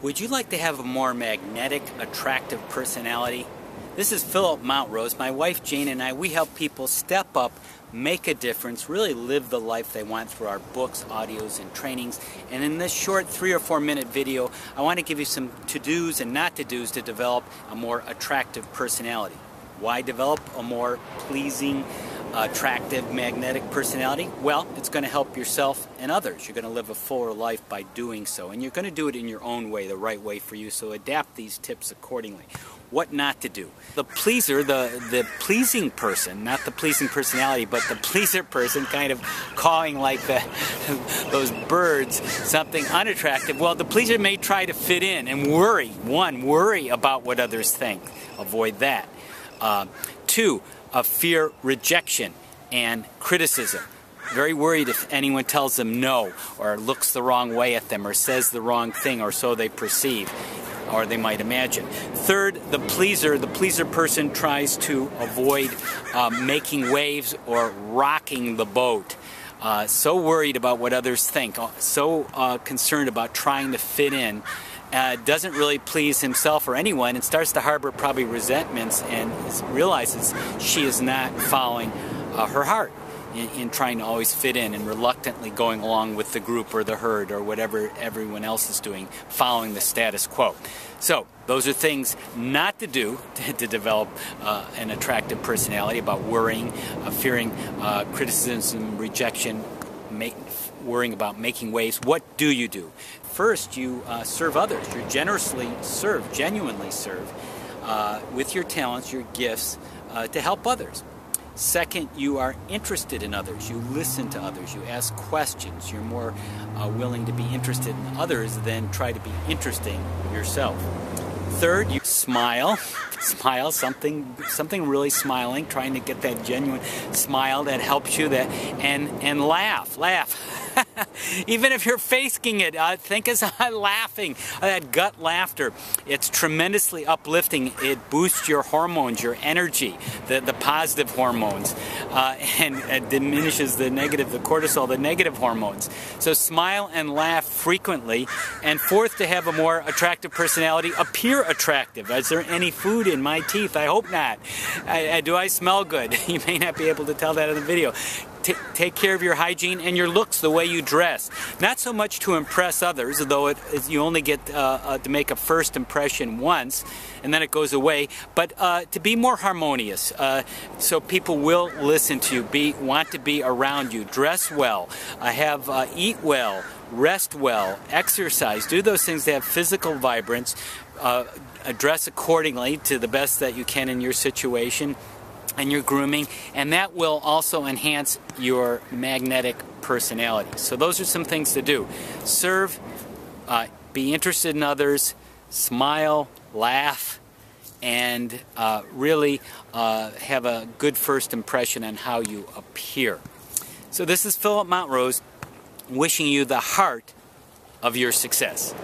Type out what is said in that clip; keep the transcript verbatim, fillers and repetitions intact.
Would you like to have a more magnetic, attractive personality? This is Philip Mountrose. My wife Jane and I, we help people step up, make a difference, really live the life they want through our books, audios, and trainings. And in this short three or four minute video, I want to give you some to-dos and not to-dos to develop a more attractive personality. Why develop a more pleasing, attractive, magnetic personality? Well, it's going to help yourself and others. You're going to live a fuller life by doing so, and you're going to do it in your own way, the right way for you, so adapt these tips accordingly. What not to do. The pleaser, the, the pleasing person, not the pleasing personality, but the pleaser person, kind of cawing like the, those birds, something unattractive. Well, the pleaser may try to fit in and worry. One, worry about what others think. Avoid that. Uh, two, a fear rejection and criticism. Very worried if anyone tells them no, or looks the wrong way at them, or says the wrong thing, or so they perceive, or they might imagine. Third, the pleaser, the pleaser person tries to avoid uh, making waves or rocking the boat. Uh, so worried about what others think, so uh, concerned about trying to fit in, Uh, doesn't really please himself or anyone, and starts to harbor probably resentments, and realizes she is not following uh, her heart in, in trying to always fit in and reluctantly going along with the group or the herd or whatever everyone else is doing, following the status quo. So those are things not to do to, to develop uh, an attractive personality, about worrying, uh, fearing uh, criticism, rejection, Make, worrying about making waves. What do you do? First, you uh, serve others. You generously serve, genuinely serve uh, with your talents, your gifts uh, to help others. Second, you are interested in others. You listen to others. You ask questions. You're more uh, willing to be interested in others than try to be interesting yourself. Third, you smile, smile, something, something really smiling, trying to get that genuine smile that helps you, that, and, and laugh, laugh. Even if you're faking it, uh, think as I'm laughing, uh, that gut laughter. It's tremendously uplifting. It boosts your hormones, your energy, the, the positive hormones, uh, and uh, diminishes the negative, the cortisol, the negative hormones. So smile and laugh frequently. And fourth, to have a more attractive personality, appear attractive. Is there any food in my teeth? I hope not. I, I, do I smell good? You may not be able to tell that in the video. T take care of your hygiene and your looks, the way you dress. Not so much to impress others, though it, it, you only get uh, uh, to make a first impression once, and then it goes away, but uh, to be more harmonious, uh, so people will listen to you, be, want to be around you, dress well, uh, have, uh, eat well, rest well, exercise, do those things that have physical vibrance, uh, dress accordingly to the best that you can in your situation and your grooming, and that will also enhance your magnetic personality. So those are some things to do. Serve, uh, be interested in others, smile, laugh, and uh, really uh, have a good first impression on how you appear. So this is Philip Mountrose, wishing you the heart of your success.